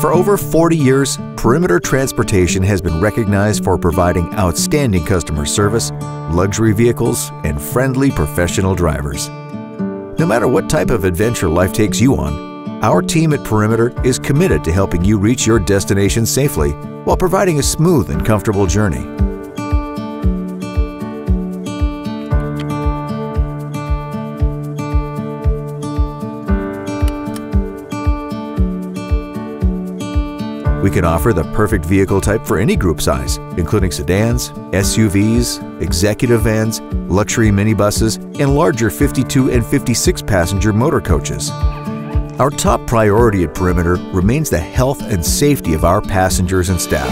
For over 40 years, Perimeter Transportation has been recognized for providing outstanding customer service, luxury vehicles, and friendly professional drivers. No matter what type of adventure life takes you on, our team at Perimeter is committed to helping you reach your destination safely while providing a smooth and comfortable journey. We can offer the perfect vehicle type for any group size, including sedans, SUVs, executive vans, luxury minibuses, and larger 52 and 56-passenger motor coaches. Our top priority at Perimeter remains the health and safety of our passengers and staff.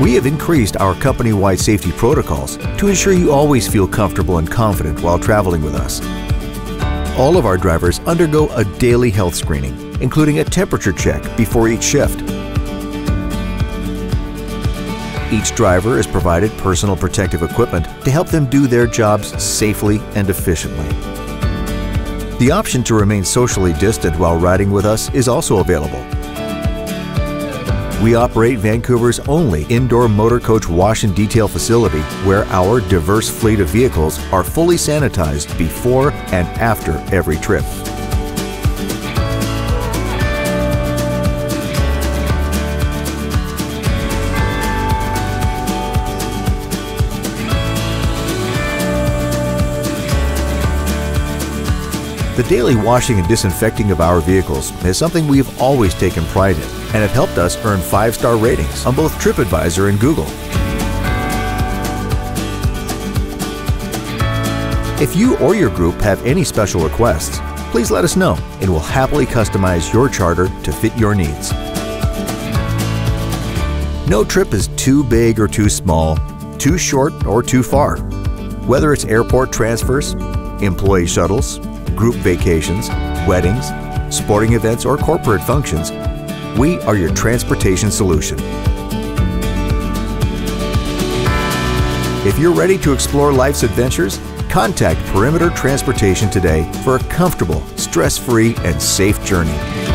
We have increased our company-wide safety protocols to ensure you always feel comfortable and confident while traveling with us. All of our drivers undergo a daily health screening, including a temperature check before each shift. Each driver is provided personal protective equipment to help them do their jobs safely and efficiently. The option to remain socially distant while riding with us is also available. We operate Vancouver's only indoor motor coach wash and detail facility, where our diverse fleet of vehicles are fully sanitized before and after every trip. The daily washing and disinfecting of our vehicles is something we have always taken pride in and have helped us earn 5-star ratings on both TripAdvisor and Google. If you or your group have any special requests, please let us know and we'll happily customize your charter to fit your needs. No trip is too big or too small, too short or too far. Whether it's airport transfers, employee shuttles, group vacations, weddings, sporting events, or corporate functions, we are your transportation solution. If you're ready to explore life's adventures, contact Perimeter Transportation today for a comfortable, stress-free, and safe journey.